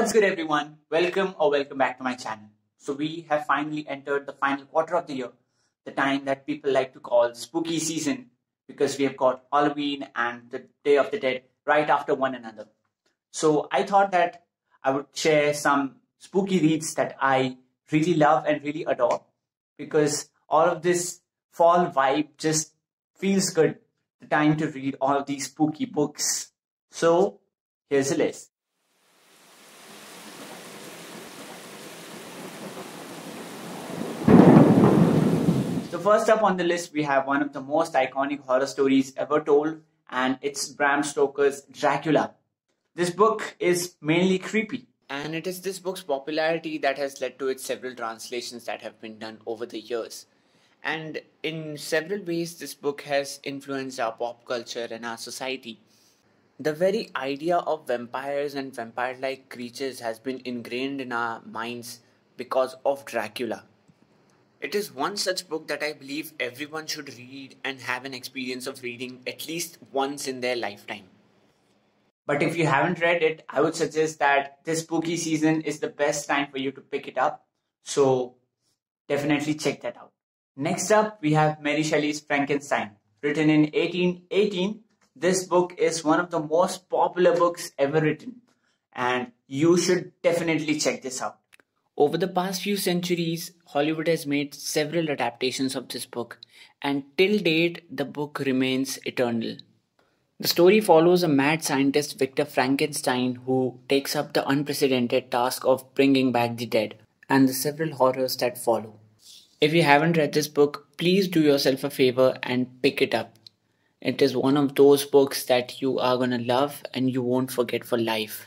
What's good everyone? Welcome back to my channel. So we have finally entered the final quarter of the year, the time that people like to call spooky season, because we have got Halloween and the Day of the Dead right after one another. So I thought that I would share some spooky reads that I really love and really adore, because all of this fall vibe just feels good. The time to read all of these spooky books. So here's a list. So first up on the list, we have one of the most iconic horror stories ever told, and it's Bram Stoker's Dracula. This book is mainly creepy, and it is this book's popularity that has led to its several translations that have been done over the years. And in several ways, this book has influenced our pop culture and our society. The very idea of vampires and vampire-like creatures has been ingrained in our minds because of Dracula. It is one such book that I believe everyone should read and have an experience of reading at least once in their lifetime. But if you haven't read it, I would suggest that this spooky season is the best time for you to pick it up. So definitely check that out. Next up, we have Mary Shelley's Frankenstein. Written in 1818, this book is one of the most popular books ever written, and you should definitely check this out. Over the past few centuries, Hollywood has made several adaptations of this book, and till date, the book remains eternal. The story follows a mad scientist, Victor Frankenstein, who takes up the unprecedented task of bringing back the dead, and the several horrors that follow. If you haven't read this book, please do yourself a favor and pick it up. It is one of those books that you are gonna love and you won't forget for life.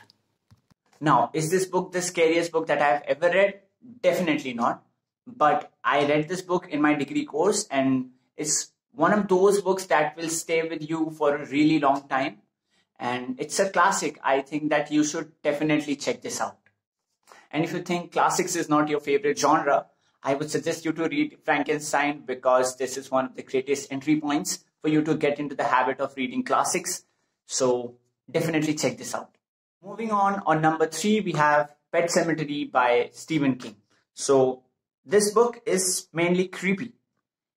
Now, is this book the scariest book that I have ever read? Definitely not. But I read this book in my degree course, and it's one of those books that will stay with you for a really long time. And it's a classic. I think that you should definitely check this out. And if you think classics is not your favorite genre, I would suggest you to read Frankenstein, because this is one of the greatest entry points for you to get into the habit of reading classics. So definitely check this out. Moving on number 3, we have Pet Cemetery by Stephen King. So this book is mainly creepy.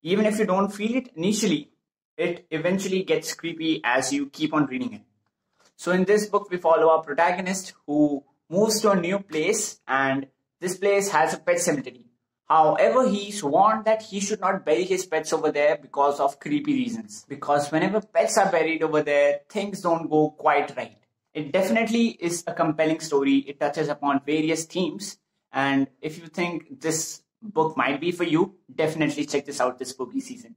Even if you don't feel it initially, it eventually gets creepy as you keep on reading it. So in this book, we follow our protagonist who moves to a new place, and this place has a pet cemetery. However, he's warned that he should not bury his pets over there because of creepy reasons. Because whenever pets are buried over there, things don't go quite right. It definitely is a compelling story. It touches upon various themes. And if you think this book might be for you, definitely check this out this spooky season.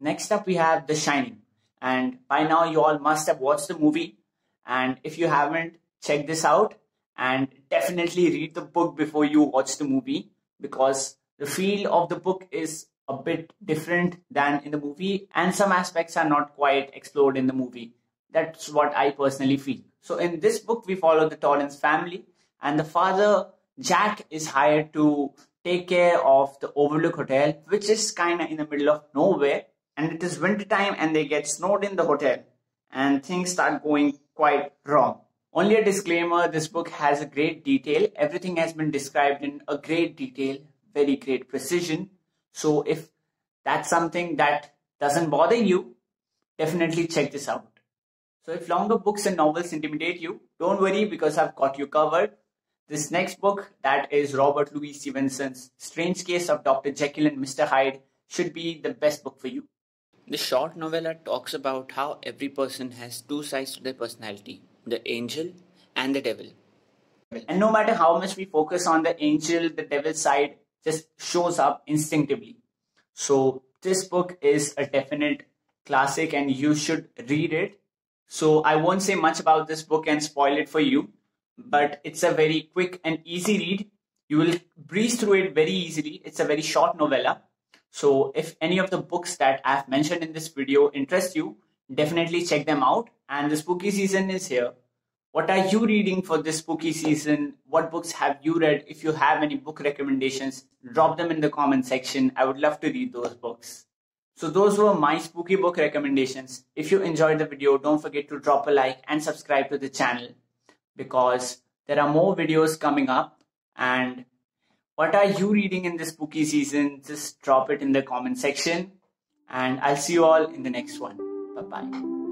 Next up, we have The Shining. And by now, you all must have watched the movie. And if you haven't, check this out. And definitely read the book before you watch the movie, because the feel of the book is a bit different than in the movie. And some aspects are not quite explored in the movie. That's what I personally feel. So in this book, we follow the Torrance family, and the father, Jack, is hired to take care of the Overlook Hotel, which is kind of in the middle of nowhere, and it is winter time and they get snowed in the hotel and things start going quite wrong. Only a disclaimer, this book has a great detail. Everything has been described in a great detail, very great precision. So if that's something that doesn't bother you, definitely check this out. So if longer books and novels intimidate you, don't worry, because I've got you covered. This next book, that is Robert Louis Stevenson's Strange Case of Dr. Jekyll and Mr. Hyde, should be the best book for you. The short novella talks about how every person has two sides to their personality, the angel and the devil. And no matter how much we focus on the angel, the devil side just shows up instinctively. So this book is a definite classic and you should read it. So I won't say much about this book and spoil it for you, but it's a very quick and easy read. You will breeze through it very easily. It's a very short novella. So if any of the books that I've mentioned in this video interest you, definitely check them out. And the spooky season is here. What are you reading for this spooky season? What books have you read? If you have any book recommendations, drop them in the comment section. I would love to read those books. So those were my spooky book recommendations. If you enjoyed the video, don't forget to drop a like and subscribe to the channel, because There are more videos coming up. And what are you reading in this spooky season? Just drop it in the comment section. And I'll see you all in the next one. Bye-bye.